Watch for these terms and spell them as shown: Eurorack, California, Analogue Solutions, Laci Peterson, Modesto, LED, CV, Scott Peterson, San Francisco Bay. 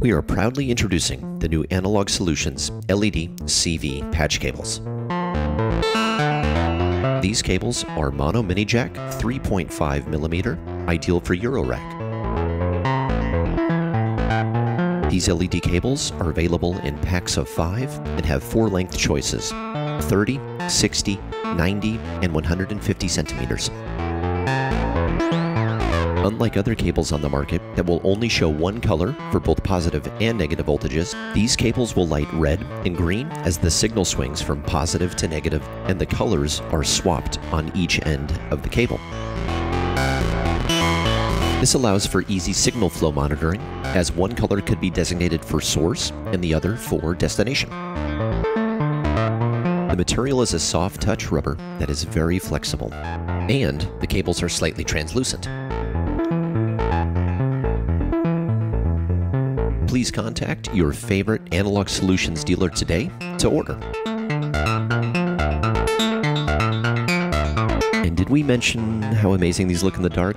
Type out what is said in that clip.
We are proudly introducing the new Analogue Solutions LED CV patch cables. These cables are mono mini jack 3.5mm, ideal for Eurorack. These LED cables are available in packs of 5 and have 4 length choices: 30, 60, 90, and 150 centimeters. Unlike other cables on the market that will only show one color for both positive and negative voltages, these cables will light red and green as the signal swings from positive to negative, and the colors are swapped on each end of the cable. This allows for easy signal flow monitoring, as one color could be designated for source and the other for destination. The material is a soft touch rubber that is very flexible, and the cables are slightly translucent. Please contact your favorite Analogue Solutions dealer today to order. And did we mention how amazing these look in the dark?